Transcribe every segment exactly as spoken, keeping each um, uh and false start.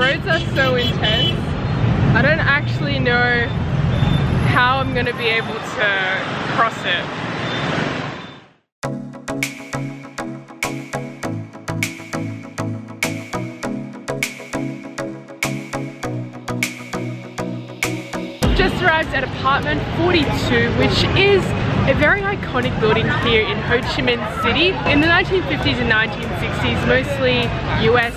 roads are so intense. I don't actually know how I'm gonna be able to cross it. Just arrived at apartment forty-two, which is a very iconic building here in Ho Chi Minh City. In the nineteen fifties and nineteen sixties, mostly U S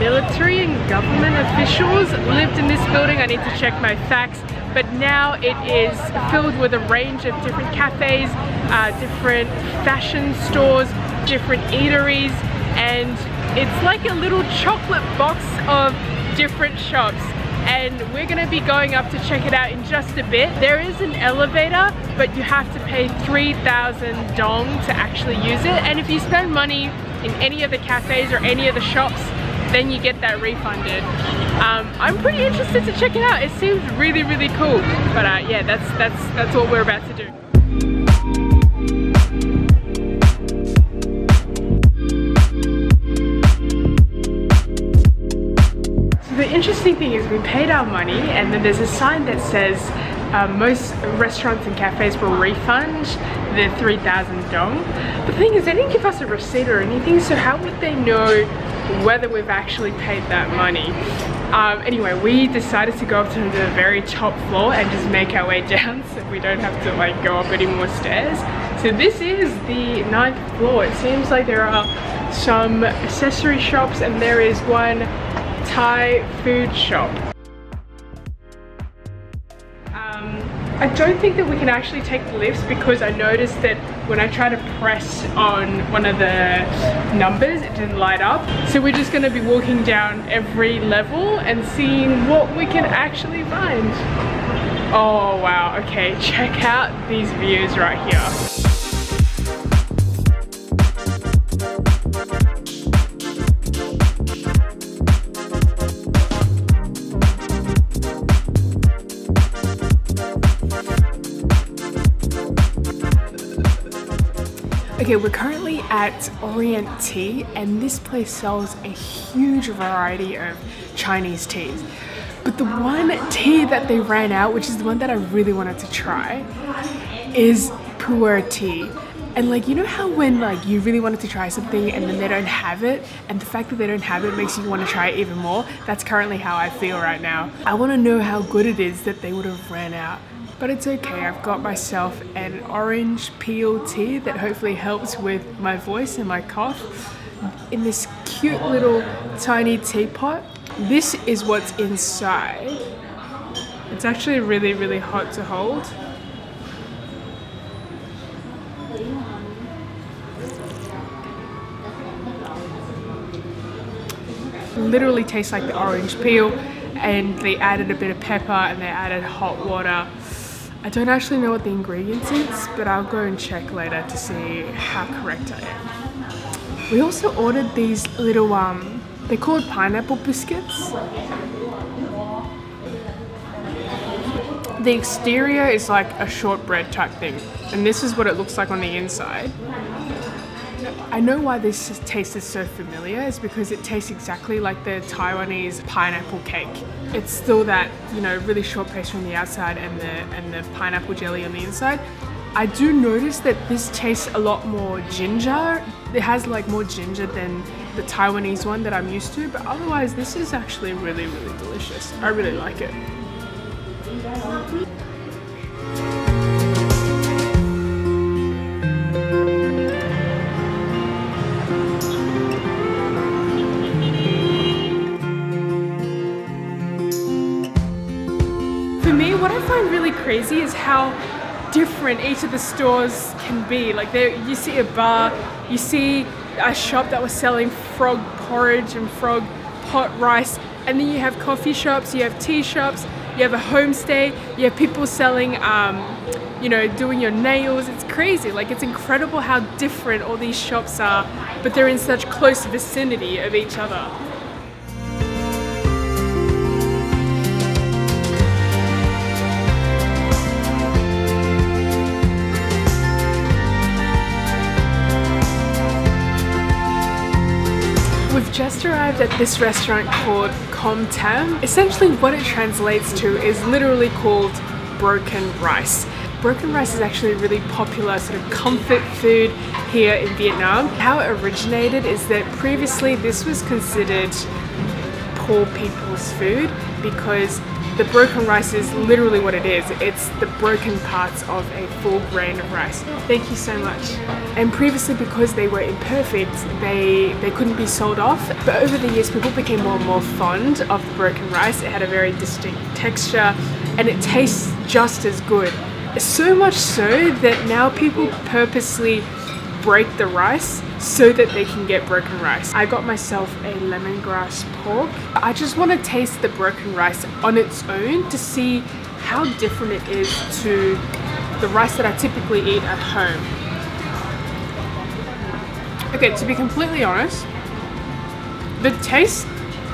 military and government officials lived in this building. I need to check my facts, but now it is filled with a range of different cafes, uh, different fashion stores, different eateries, and it's like a little chocolate box of different shops. And we're gonna be going up to check it out in just a bit. There is an elevator, but you have to pay three thousand dong to actually use it. And if you spend money in any of the cafes or any of the shops, then you get that refunded. Um, I'm pretty interested to check it out. It seems really, really cool. But uh, yeah, that's, that's, that's what we're about to do. The interesting thing is we paid our money, and then there's a sign that says uh, most restaurants and cafes will refund the three thousand dong. The thing is, they didn't give us a receipt or anything, so how would they know whether we've actually paid that money? Um, anyway, we decided to go up to the very top floor and just make our way down so we don't have to like go up any more stairs. So this is the ninth floor. It seems like there are some accessory shops, and there is one Thai food shop. Um, I don't think that we can actually take the lifts, because I noticed that when I try to press on one of the numbers, it didn't light up. So we're just gonna be walking down every level and seeing what we can actually find. Oh wow, okay, check out these views right here. Okay, we're currently at Orient Tea, and this place sells a huge variety of Chinese teas. But the one tea that they ran out, which is the one that I really wanted to try, is Pu'er tea. And like, you know how when like you really wanted to try something and then they don't have it, and the fact that they don't have it makes you want to try it even more? That's currently how I feel right now. I want to know how good it is that they would have ran out. But it's okay, I've got myself an orange peel tea that hopefully helps with my voice and my cough in this cute little tiny teapot. This is what's inside. It's actually really, really hot to hold. It literally tastes like the orange peel, and they added a bit of pepper and they added hot water. I don't actually know what the ingredients is, but I'll go and check later to see how correct I am. We also ordered these little, um, they're called pineapple biscuits. The exterior is like a shortbread type thing, and this is what it looks like on the inside. I know why this taste is so familiar, is because it tastes exactly like the Taiwanese pineapple cake. It's still that, you know, really short pastry on the outside and the, and the pineapple jelly on the inside. I do notice that this tastes a lot more ginger. It has like more ginger than the Taiwanese one that I'm used to, but otherwise this is actually really, really delicious. I really like it. Crazy is how different each of the stores can be. Like there, you see a bar, you see a shop that was selling frog porridge and frog pot rice, and then you have coffee shops, you have tea shops, you have a homestay, you have people selling, um, you know, doing your nails. It's crazy. Like it's incredible how different all these shops are, but they're in such close vicinity of each other. We've just arrived at this restaurant called Com Tam. Essentially what it translates to is literally called broken rice. Broken rice is actually a really popular sort of comfort food here in Vietnam. How it originated is that previously this was considered poor people's food because the broken rice is literally what it is. It's the broken parts of a full grain of rice. Thank you so much. And previously, because they were imperfect, they, they couldn't be sold off. But over the years, people became more and more fond of the broken rice. It had a very distinct texture and it tastes just as good. So much so that now people purposely break the rice so that they can get broken rice. I got myself a lemongrass pork. I just want to taste the broken rice on its own to see how different it is to the rice that I typically eat at home. Okay, to be completely honest, the taste,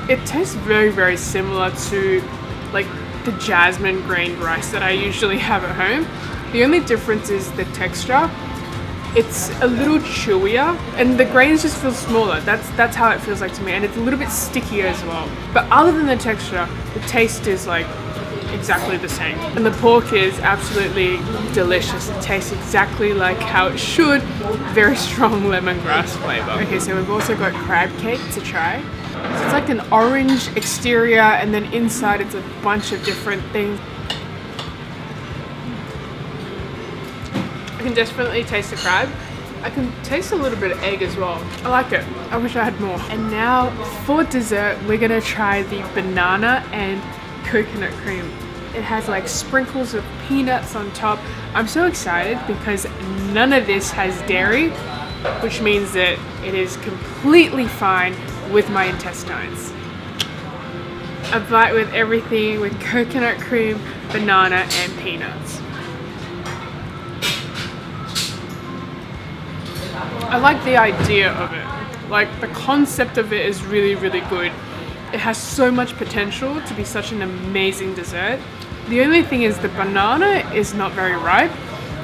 it tastes very, very similar to like the jasmine grain rice that I usually have at home. The only difference is the texture. It's a little chewier and the grains just feel smaller. That's that's how it feels like to me, and it's a little bit stickier as well. But other than the texture, the taste is like exactly the same. And the pork is absolutely delicious. It tastes exactly like how it should. Very strong lemongrass flavor. Okay, so we've also got crab cake to try. So it's like an orange exterior and then inside it's a bunch of different things. I can definitely taste the crab. I can taste a little bit of egg as well. I like it. I wish I had more. And now for dessert, we're gonna try the banana and coconut cream. It has like sprinkles of peanuts on top. I'm so excited because none of this has dairy, which means that it is completely fine with my intestines. A bite with everything with coconut cream, banana and peanuts. I like the idea of it. Like the concept of it is really, really good. It has so much potential to be such an amazing dessert. The only thing is the banana is not very ripe.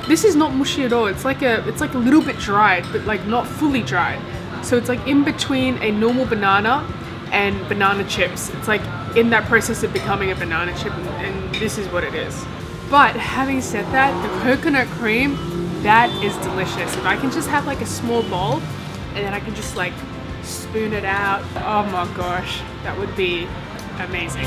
This is not mushy at all. It's like a, it's like a little bit dried, but like not fully dried. So it's like in between a normal banana and banana chips. It's like in that process of becoming a banana chip, and, and this is what it is. But having said that, the coconut cream, that is delicious. If I can just have like a small bowl and then I can just like spoon it out. Oh my gosh, that would be amazing.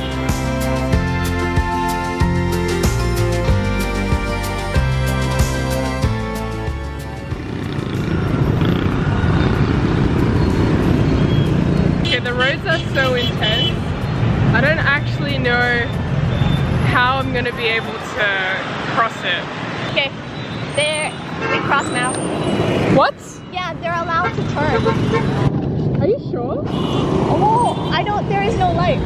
Okay, the roads are so intense. I don't actually know how I'm gonna be able to cross it. Okay. They're, they cross now. What? Yeah, they're allowed to turn. Are you sure? Oh, I don't, there is no light.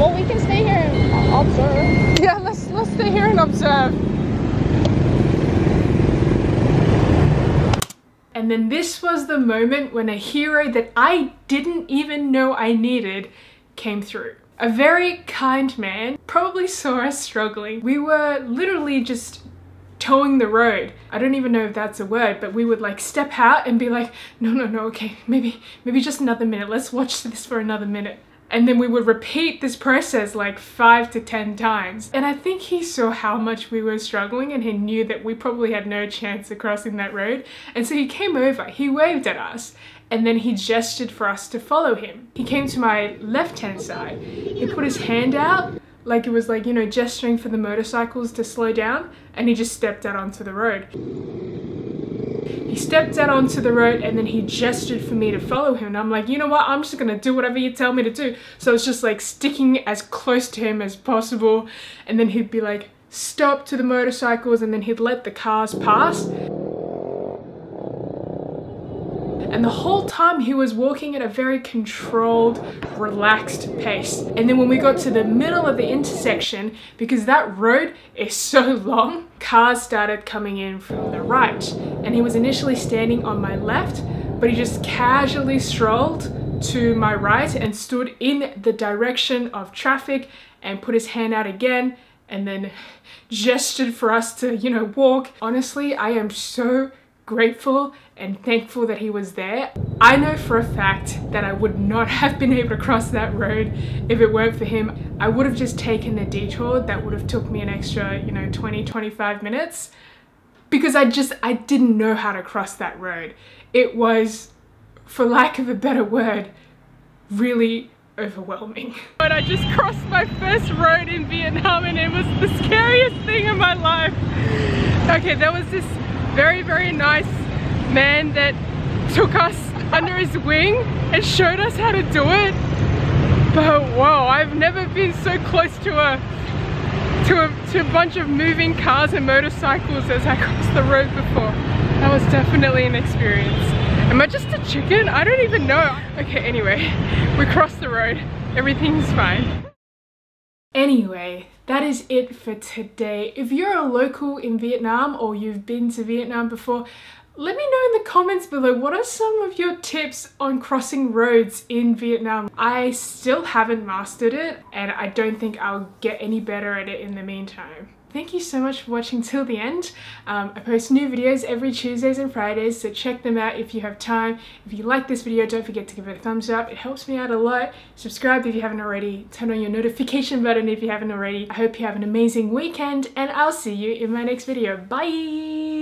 Well, we can stay here and observe. Yeah, let's, let's stay here and observe. And then this was the moment when a hero that I didn't even know I needed came through. A very kind man probably saw us struggling. We were literally just towing the road. I don't even know if that's a word, but we would like step out and be like, no, no, no, okay, maybe, maybe just another minute. Let's watch this for another minute. And then we would repeat this process like five to ten times. And I think he saw how much we were struggling and he knew that we probably had no chance of crossing that road. And so he came over, he waved at us, and then he gestured for us to follow him. He came to my left-hand side. He put his hand out, like it was like, you know, gesturing for the motorcycles to slow down, and he just stepped out onto the road. He stepped out onto the road and then he gestured for me to follow him, and I'm like, you know what, I'm just gonna do whatever you tell me to do. So it's just like sticking as close to him as possible, and then he'd be like, stop to the motorcycles, and then he'd let the cars pass. And the whole time he was walking at a very controlled, relaxed pace. And then when we got to the middle of the intersection, because that road is so long, cars started coming in from the right. And he was initially standing on my left, but he just casually strolled to my right and stood in the direction of traffic and put his hand out again and then gestured for us to, you know, walk. Honestly, I am so grateful and thankful that he was there. I know for a fact that I would not have been able to cross that road if it weren't for him. I would have just taken a detour that would have took me an extra, you know, twenty, twenty-five minutes, because I just, I didn't know how to cross that road. It was, for lack of a better word, really overwhelming. But I just crossed my first road in Vietnam and it was the scariest thing in my life. Okay, there was this very, very nice man that took us under his wing and showed us how to do it. But whoa, I've never been so close to a to a, to a bunch of moving cars and motorcycles as I crossed the road before. That was definitely an experience. Am I just a chicken? I don't even know. Okay, anyway, we crossed the road. Everything's fine. Anyway, that is it for today. If you're a local in Vietnam or you've been to Vietnam before, let me know in the comments below, what are some of your tips on crossing roads in Vietnam? I still haven't mastered it and I don't think I'll get any better at it in the meantime. Thank you so much for watching till the end. Um, I post new videos every Tuesdays and Fridays, so check them out if you have time. If you like this video, don't forget to give it a thumbs up. It helps me out a lot. Subscribe if you haven't already. Turn on your notification button if you haven't already. I hope you have an amazing weekend and I'll see you in my next video. Bye!